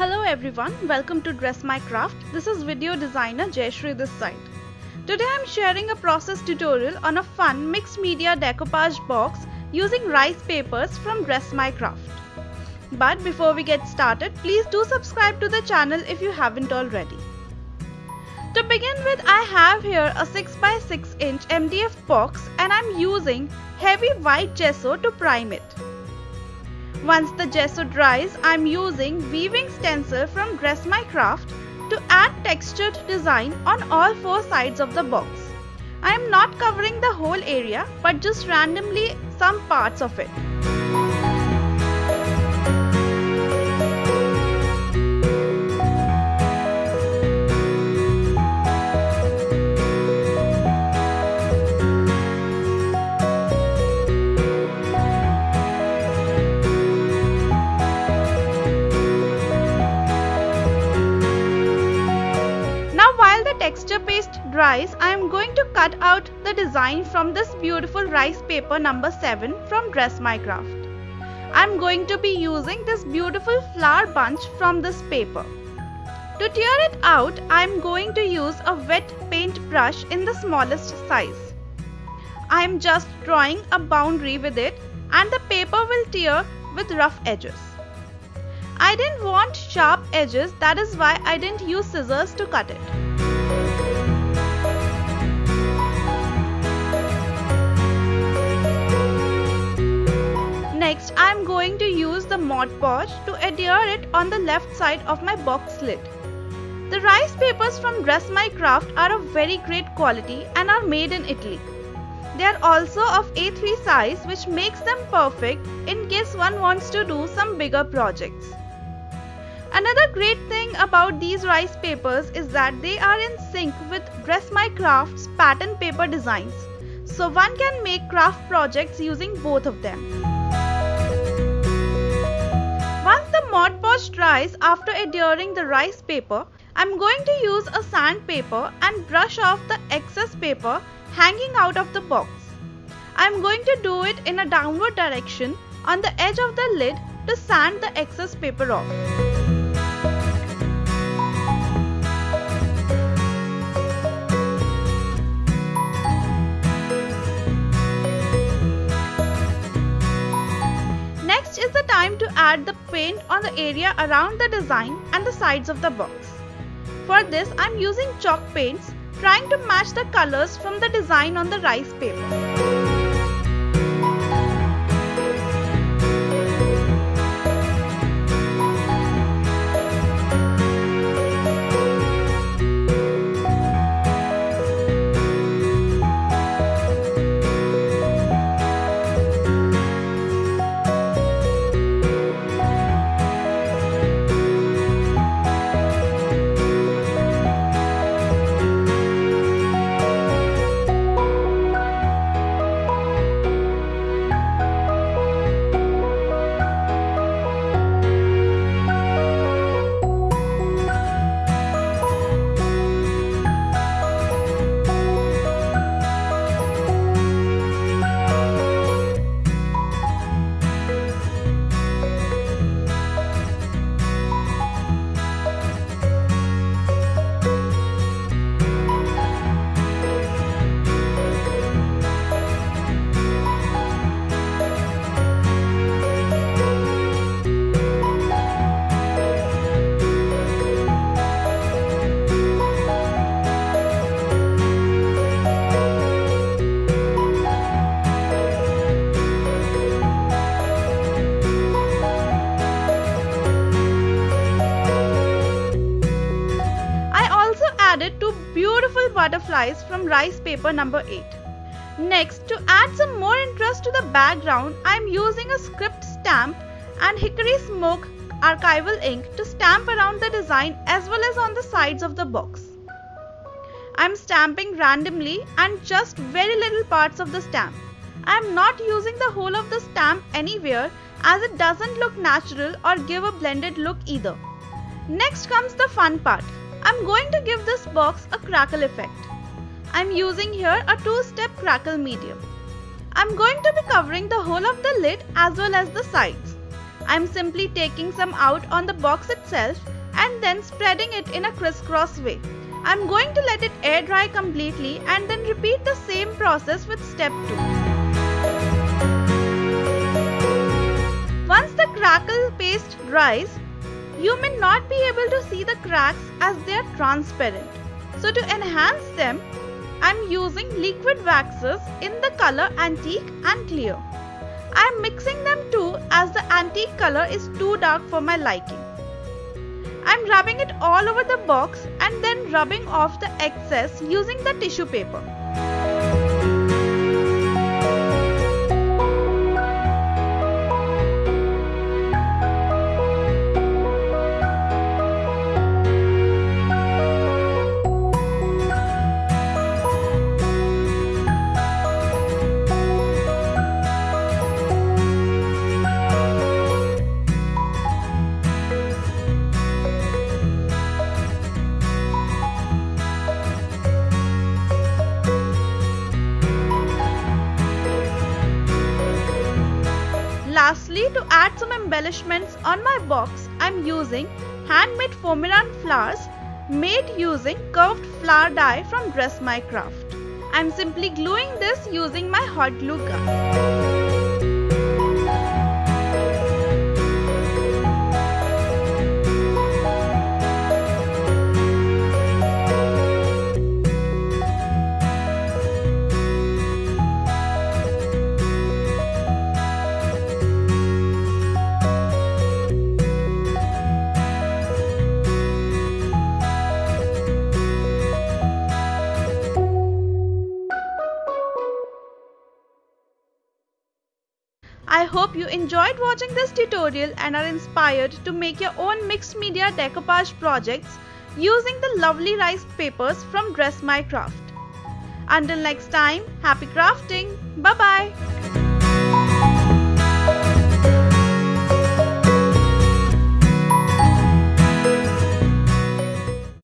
Hello everyone, welcome to Dress My Craft. This is video designer Jayshree this side. Today I am sharing a process tutorial on a fun mixed media decoupage box using rice papers from Dress My Craft. But before we get started, please do subscribe to the channel if you haven't already. To begin with, I have here a 6x6 inch MDF box and I'm using heavy white gesso to prime it. Once the gesso dries, I am using weaving stencil from Dress My Craft to add textured design on all four sides of the box. I am not covering the whole area but just randomly some parts of it. Texture paste dries, I am going to cut out the design from this beautiful rice paper number 7 from Dress My Craft. I am going to be using this beautiful flower bunch from this paper. To tear it out, I am going to use a wet paint brush in the smallest size. I am just drawing a boundary with it and the paper will tear with rough edges. I didn't want sharp edges, that is why I didn't use scissors to cut it. Next, I am going to use the Mod Podge to adhere it on the left side of my box lid. The rice papers from Dress My Craft are of very great quality and are made in Italy. They are also of A3 size, which makes them perfect in case one wants to do some bigger projects. Another great thing about these rice papers is that they are in sync with Dress My Craft's pattern paper designs, so one can make craft projects using both of them. Once the Mod Podge dries after adhering the rice paper, I am going to use a sandpaper and brush off the excess paper hanging out of the box. I am going to do it in a downward direction on the edge of the lid to sand the excess paper off. Is the time to add the paint on the area around the design and the sides of the box. For this, I am using chalk paints, trying to match the colors from the design on the rice paper. Butterflies from rice paper number 8. Next, to add some more interest to the background, I am using a script stamp and Hickory Smoke archival ink to stamp around the design as well as on the sides of the box. I am stamping randomly and just very little parts of the stamp. I am not using the whole of the stamp anywhere as it doesn't look natural or give a blended look either. Next comes the fun part. I'm going to give this box a crackle effect. I'm using here a 2-step crackle medium. I'm going to be covering the whole of the lid as well as the sides. I'm simply taking some out on the box itself and then spreading it in a crisscross way. I'm going to let it air dry completely and then repeat the same process with step 2. Once the crackle paste dries, you may not be able to see the cracks as they are transparent. So to enhance them, I'm using liquid waxes in the color antique and clear. I'm mixing them too as the antique color is too dark for my liking. I'm rubbing it all over the box and then rubbing off the excess using the tissue paper. Lastly, to add some embellishments on my box, I'm using handmade foamiran flowers made using curved flower die from Dress My Craft. I'm simply gluing this using my hot glue gun. I hope you enjoyed watching this tutorial and are inspired to make your own mixed media decoupage projects using the lovely rice papers from Dress My Craft. Until next time, happy crafting. Bye bye.